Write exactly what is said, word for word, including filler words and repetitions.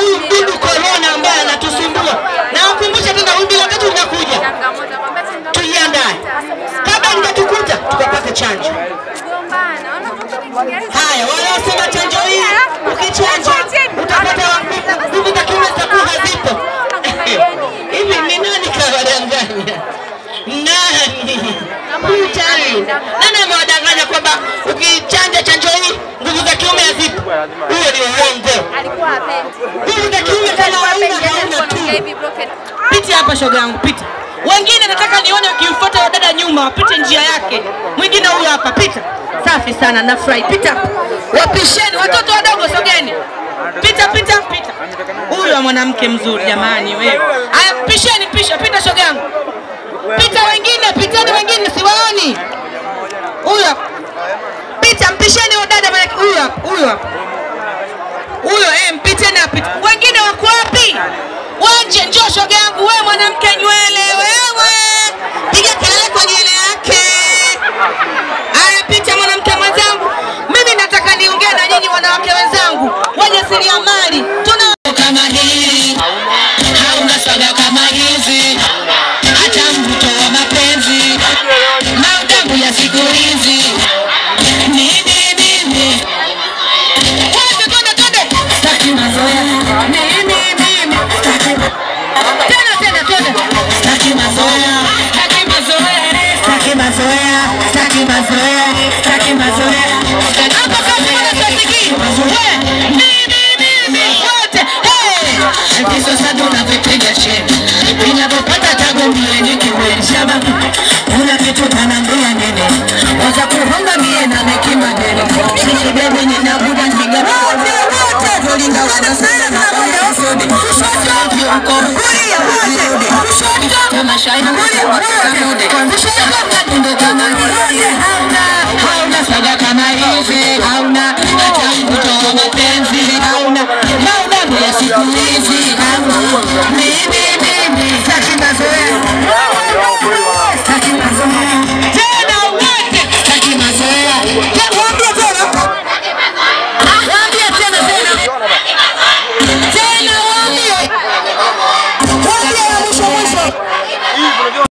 huyu mdudu corona ambaye anatusumbua. Na ukumbusha tena wimbi la tatu linakuja. Tujiandae. Kabla nitatukuta tukapata chanjo. Haya, wale wasema chanjo hii ukichanja utapata nguvu za kiume zitakuwa hazipo. Hivi ni nani kawadanganya? Nani? Mtani. Nani amewadanganya kwamba ukichanja chanjo hii nguvu za kiume hazipo? Huyo ni uongo. Alikuwa hapendi. Nguvu za kiume kama hauna tu. Piti hapa shogangu, piti. Wengine nataka nione ukimfuata dada nyuma, apite njia yake. Mwingine huyu hapa, pita. Safi sana na fry. Pita. Wapisheni watoto wadogo sogeni. Pita pita pita. Huyu mwanamke mzuri jamani wewe. Haya pisheni pisha, pita shogangu. Pita wengine, piteni wengine siwaoni. Huyu hapa. Pita mpisheni dada maana huyu hapa, huyu hapa. Huyo eh mpiteni hapa. Wengine wako wapi? Waje njoo shogangu wewe mwanamke nywele wewe. Piga kelele kwa nywele yake. Haya picha mwanamke mwenzangu. Mimi nataka niongee na nyinyi wanawake wenzangu. Wajasiriamali. Tunao kama hili. Hauna saga kama hizi. Acha mvuto wa mapenzi. Maadamu ya siku hizi. Mimi mimi. Twende twende twende. Sitaki mazoea. Mimi mimi. Tena tena twende. Sitaki mazoea. Sitaki mazoea. Sitaki mazoea. Taki mazoea, taki mazoea. Hapa kama unatosiki. Hey, mi mi mi mi yote. Hey, hizo sasa unapiga sheni. Ninapopata tago mimi nikiweza babu. Una kitu kanambia nene. Wacha kuhonga mie na nikima nene. Sisi baby ninabuda ngiga. Wote wote volinga wanasema na wote. Kushoto yuko kulia wote. Kushoto kama shaina wote wote. Kushoto kama ndo kama. How does that come out?